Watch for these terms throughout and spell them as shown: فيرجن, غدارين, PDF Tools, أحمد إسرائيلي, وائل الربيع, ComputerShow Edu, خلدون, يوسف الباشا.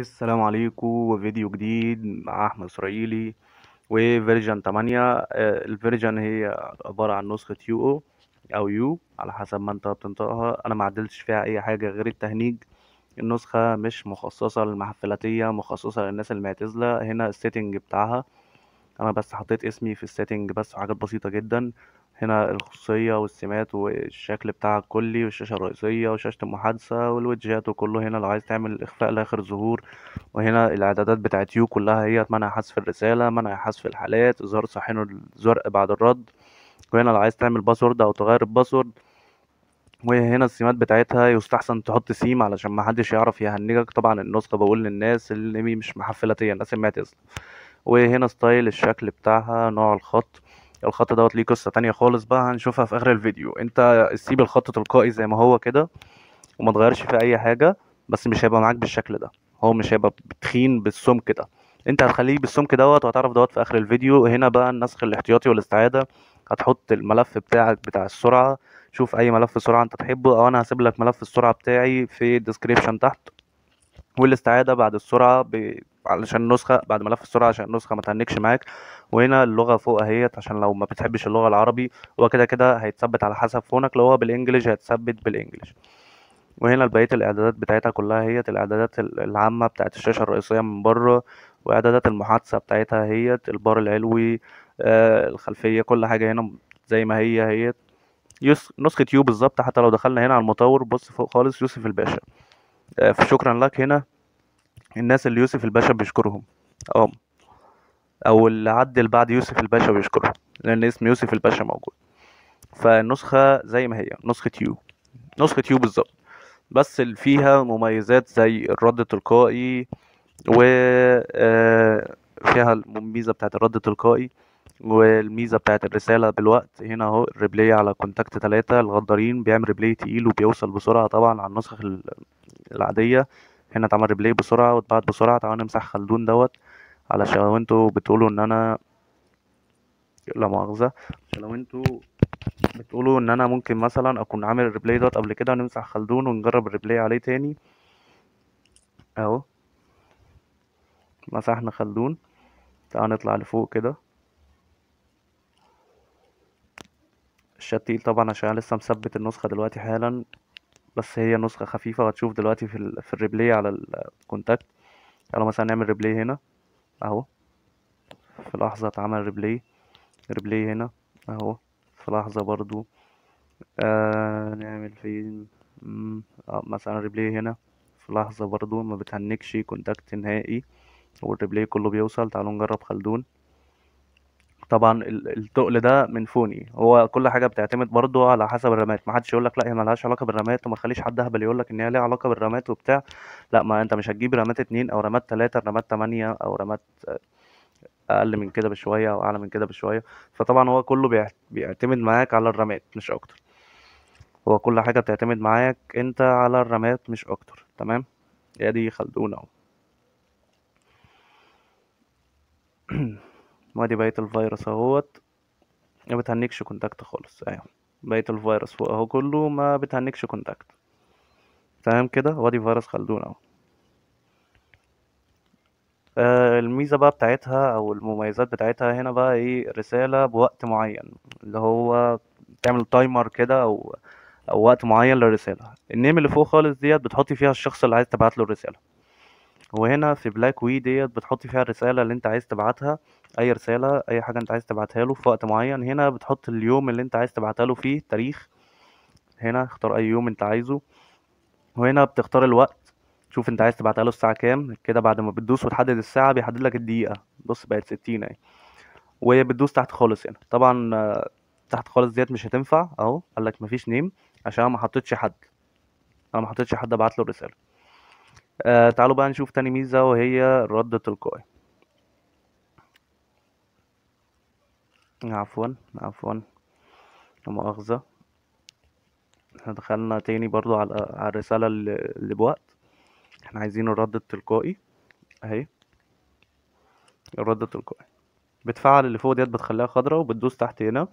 السلام عليكم، وفيديو جديد مع أحمد إسرائيلي وفيرجن 8. الفيرجن هي عبارة عن نسخة يو أو يو على حسب ما انت بتنطقها. أنا ما عدلتش فيها أي حاجة غير التهنيج. النسخة مش مخصصة للمحفلاتية، مخصصة للناس المعتزلة. هنا السيتنج بتاعها، أنا بس حطيت اسمي في السيتنج بس، حاجات بسيطة جدا. هنا الخصوصية والسمات والشكل بتاعها الكلي والشاشة الرئيسية وشاشة المحادثة والويدجات وكله. هنا لو عايز تعمل إخفاء لآخر ظهور. وهنا الإعدادات بتاعت يو كلها هي منع حذف الرسالة، منع حذف الحالات، إظهار صحيح الزرق بعد الرد. وهنا لو عايز تعمل باسورد أو تغير الباسورد. وهنا السمات بتاعتها يستحسن تحط سيم علشان محدش يعرف يهنجك. طبعا النسخة بقول للناس اللي مش محفلاتية، الناس اللي معتزلة. وهنا ستايل الشكل بتاعها، نوع الخط دوت ليه قصة تانية خالص بقى، هنشوفها في اخر الفيديو. انت سيب الخط تلقائي زي ما هو كده وما تغيرش فيه اي حاجة، بس مش هيبقى معاك بالشكل ده. هو مش هيبقى تخين بالسمك ده، انت هتخليه بالسمك دوت، وهتعرف دوت في اخر الفيديو. هنا بقى النسخ الاحتياطي والاستعادة، هتحط الملف بتاعك بتاع السرعة. شوف اي ملف سرعة انت تحبه، او انا هسيب لك ملف السرعة بتاعي في الديسكريبشن تحت. والاستعادة بعد السرعة علشان النسخة، بعد ملف السرعة عشان النسخة ما تهنكش معاك. وهنا اللغة فوق اهيت عشان لو ما بتحبش اللغة العربي. هو كده كده هيتثبت على حسب فونك، لو هو بالانجليش هيتثبت بالانجليش. وهنا بقية الاعدادات بتاعتها كلها هيت الاعدادات العامة بتاعت الشاشة الرئيسية من بره، واعدادات المحادثة بتاعتها هيت البار العلوي، الخلفية، كل حاجة هنا زي ما هي هيت نسخة يو بالظبط. حتى لو دخلنا هنا على المطور، بص فوق خالص يوسف الباشا، فشكرا لك. هنا الناس اللي يوسف الباشا بيشكرهم او اللي عدل بعد يوسف الباشا بيشكرهم، لان اسم يوسف الباشا موجود. فالنسخة زي ما هي نسخة يو بالظبط، بس اللي فيها مميزات زي الرد التلقائي، وفيها الميزة بتاعت الرد التلقائي، والميزة بتاعت الرسالة بالوقت. هنا اهو الريبلاي على كونتاكت 3، الغدارين بيعمل ريبلاي تقيل وبيوصل بسرعة طبعا عن النسخ العادية. هنا اتعمل ريبلاي بسرعة واتبعت بسرعة. تعالوا نمسح خلدون دوت علشان لو انتوا بتقولوا ان انا لا مؤاخذة، عشان لو انتوا بتقولوا ان انا ممكن مثلا اكون عامل الريبلاي دوت قبل كده. نمسح خلدون ونجرب الريبلاي عليه تاني. اهو مسحنا خلدون، تعالوا نطلع لفوق كده. الشات تقيل طبعا عشان لسه مثبت النسخة دلوقتي حالا، بس هي نسخة خفيفة. وهتشوف دلوقتي في الريبلاي على الكونتاكت. تعالوا مثلا نعمل ريبلاي هنا اهو، في لحظة اتعمل ريبلاي هنا اهو، في لحظة برضو. نعمل فين مثلا ريبلاي هنا، في لحظة برضو ما بتهنكش كونتاكت نهائي والريبلاي كله بيوصل. تعالوا نجرب خلدون. طبعا التقل ده من فوني، هو كل حاجه بتعتمد برضو على حسب الرامات. محدش يقولك لا هي ملهاش علاقه بالرامات، وما تخليش حد اهبل يقولك ان هي ليها علاقه بالرامات وبتاع. لا، ما انت مش هتجيب رامات 2 او رامات 3، رامات 8 او رامات اقل من كده بشويه او اعلى من كده بشويه. فطبعا هو كله بيعتمد معاك على الرامات مش اكتر. هو كل حاجه بتعتمد معاك انت على الرامات مش اكتر. تمام، هي دي خلدون اهو. وادي بقية الفيروس اهوت، ما بتهنكش كونتاكت خالص. ايوه بقية الفيروس فوق اهو، كله ما بتهنكش كونتاكت. تمام كده، وادي فيروس خلدون اهو. الميزة بقى بتاعتها او المميزات بتاعتها هنا بقى ايه؟ رسالة بوقت معين، اللي هو تعمل تايمر كده او وقت معين للرسالة. النيم اللي فوق خالص ديت بتحطي فيها الشخص اللي عايز تبعت له الرسالة. وهنا في بلاك وي ديت بتحط فيها الرسالة اللي انت عايز تبعتها، اي رسالة، اي حاجة انت عايز تبعتها له في وقت معين. هنا بتحط اليوم اللي انت عايز تبعتها له فيه، تاريخ. هنا اختار اي يوم انت عايزه. وهنا بتختار الوقت، شوف انت عايز تبعتها له الساعة كام كده. بعد ما بتدوس وتحدد الساعة بيحدد لك الدقيقة. بص بقت 60 اهي، وبتدوس تحت خالص. هنا طبعا تحت خالص ديت مش هتنفع اهو، قالك مفيش نيم عشان انا ما حطيتش حد ابعت له الرسالة. تعالوا بقى نشوف تاني ميزة، وهي الرد التلقائي. عفوا لا مؤاخذة. احنا دخلنا تاني برضو على الرسالة اللي بوقت. احنا عايزين الرد التلقائي اهي. الرد التلقائي بتفعل اللي فوق ديت، بتخليها خضرا وبتدوس تحت هنا.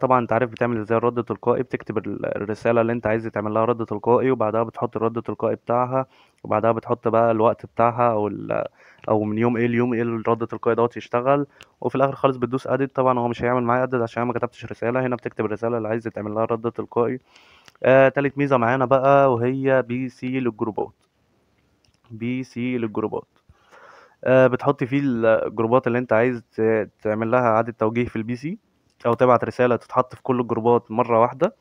طبعا انت عارف بتعمل ازاي الرد التلقائي. بتكتب الرسالة اللي انت عايز تعمل لها رد تلقائي، وبعدها بتحط الرد التلقائي بتاعها، وبعدها بتحط بقى الوقت بتاعها او من يوم ايه ليوم ايه الرد التلقائي دوت يشتغل، وفي الاخر خالص بتدوس اديت. طبعا هو مش هيعمل معايا اديت عشان انا ما كتبتش رسالة. هنا بتكتب الرسالة اللي عايز تعمل لها رد تلقائي. تالت ميزة معانا بقى وهي BC للجروبات. بتحط فيه الجروبات اللي انت عايز تعمل لها اعادة توجيه في الBC، او تبعت رسالة تتحط في كل الجروبات مرة واحدة،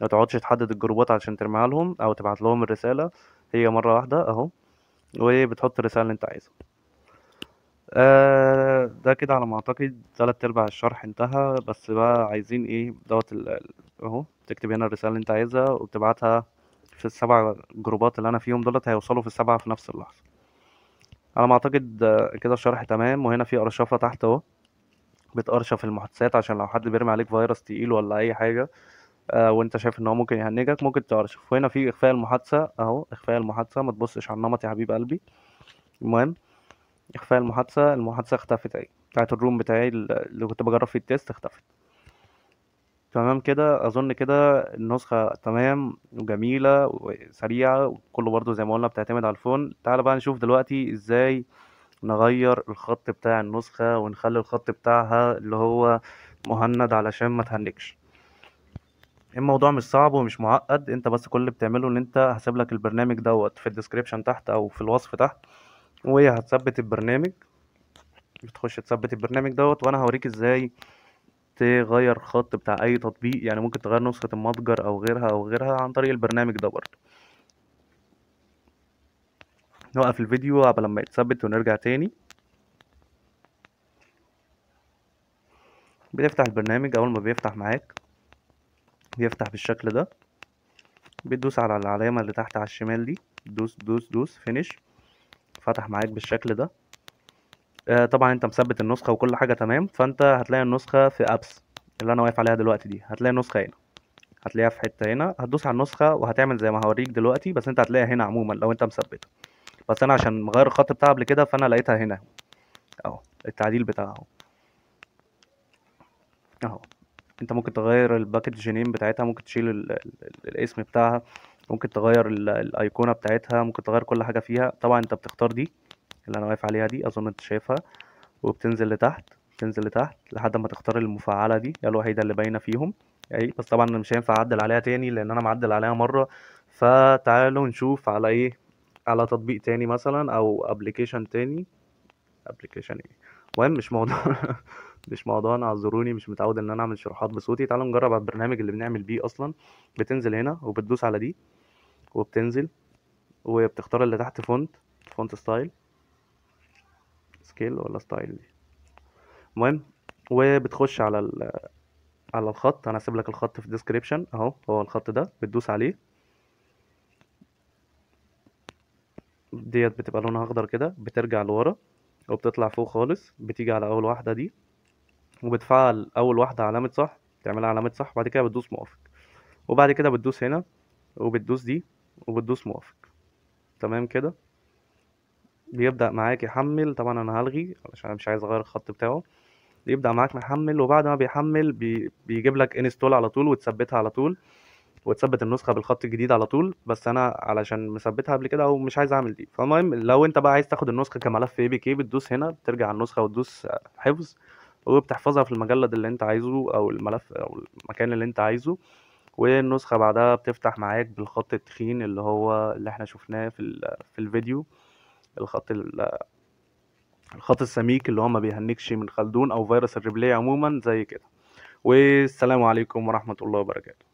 ما تقعدش تحدد الجروبات عشان ترميها لهم او تبعت لهم الرسالة، هي مرة واحدة اهو، وبتحط الرسالة اللي انت عايزها. ده كده على ما اعتقد 3/4 الشرح انتهى. بس بقى عايزين ايه دوت اهو، تكتب هنا الرسالة اللي انت عايزها وبتبعتها في ال7 جروبات اللي انا فيهم دولت، هيوصلوا في ال7 في نفس اللحظة على ما اعتقد. كده الشرح تمام. وهنا في ارشفة تحت اهو، بتقرشف المحادثات عشان لو حد بيرمي عليك فيروس تقيل ولا اي حاجة وانت شايف ان هو ممكن يهنجك ممكن تقرشف. وهنا في اخفاء المحادثة اهو، اخفاء المحادثة ما تبصش على النمط يا حبيب قلبي. المهم اخفاء المحادثة، المحادثة اختفت اهي بتاعت الروم بتاعي اللي كنت بجرب فيه التيست، اختفت. تمام كده اظن كده النسخة تمام وجميلة وسريعة، وكله برضو زي ما قلنا بتعتمد على الفون. تعال بقى نشوف دلوقتي ازاي نغير الخط بتاع النسخة ونخلي الخط بتاعها اللي هو مهند علشان ما تهنكش. الموضوع مش صعب ومش معقد، انت بس كل اللي بتعمله ان انت هسيب لك البرنامج دوت في الديسكريبشن تحت او في الوصف تحت، وهي هتثبت البرنامج، بتخش تثبت البرنامج دوت، وانا هوريك ازاي تغير خط بتاع اي تطبيق. يعني ممكن تغير نسخة المتجر او غيرها او غيرها عن طريق البرنامج ده. برضه نوقف الفيديو قبل ما يتثبت ونرجع تاني. بتفتح البرنامج، اول ما بيفتح معاك بيفتح بالشكل ده، بتدوس على العلامة اللي تحت على الشمال دي، دوس دوس دوس فينيش، فتح معاك بالشكل ده. طبعا انت مثبت النسخة وكل حاجة تمام، فانت هتلاقي النسخة في ابس اللي انا واقف عليها دلوقتي دي، هتلاقي النسخة هنا، هتلاقيها في حتة هنا، هتدوس على النسخة وهتعمل زي ما هوريك دلوقتي، بس انت هتلاقيها هنا عموما لو انت مثبتها. بس انا عشان مغير الخط بتاعها قبل كده فانا لقيتها هنا اهو، التعديل بتاعها اهو. انت ممكن تغير الباكج نيم بتاعتها، ممكن تشيل الاسم بتاعها، ممكن تغير الايقونة بتاعتها، ممكن تغير كل حاجة فيها. طبعا انت بتختار دي اللي انا واقف عليها دي، اظن انت شايفها، وبتنزل لتحت، بتنزل لتحت لحد ما تختار المفعلة دي الوحيدة اللي باينة فيهم اهي. بس طبعا مش هينفع اعدل عليها تاني لان انا معدل عليها مرة. فتعالوا نشوف على ايه، على تطبيق تاني مثلا او ابلكيشن تاني. ابلكيشن ايه؟ المهم مش موضوع مش موضوعنا، اعذروني مش متعود ان انا اعمل شروحات بصوتي. تعالوا نجرب على البرنامج اللي بنعمل بيه اصلا. بتنزل هنا وبتدوس على دي، وبتنزل وبتختار اللي تحت فونت، فونت ستايل، سكيل ولا ستايل دي، المهم. وبتخش على الخط، انا هسيب لك الخط في الديسكريبشن اهو، هو الخط ده بتدوس عليه، ديت بتبقى لونها اخضر كده، بترجع لورا وبتطلع فوق خالص، بتيجي على اول واحده دي وبتفعل اول واحده علامه صح، بتعملها علامه صح، وبعد كده بتدوس موافق، وبعد كده بتدوس هنا وبتدوس دي وبتدوس موافق. تمام كده بيبدأ معاك يحمل. طبعا انا هلغي علشان انا مش عايز اغير الخط بتاعه. بيبدأ معاك محمل، وبعد ما بيحمل بيجيب لك انستول على طول، وتثبتها على طول، وتثبت النسخة بالخط الجديد على طول. بس انا علشان مثبتها قبل كده او مش عايز اعمل دي. فالمهم لو انت بقى عايز تاخد النسخة كملف APK بتدوس هنا، بترجع على النسخة وتدوس حفظ، وبتحفظها في المجلد اللي انت عايزه او الملف او المكان اللي انت عايزه. والنسخة بعدها بتفتح معاك بالخط التخين اللي هو اللي احنا شفناه في الفيديو، الخط السميك اللي هو ما بيهنكش من خلدون او فيروس الريبلاي عموما زي كده. والسلام عليكم ورحمة الله وبركاته.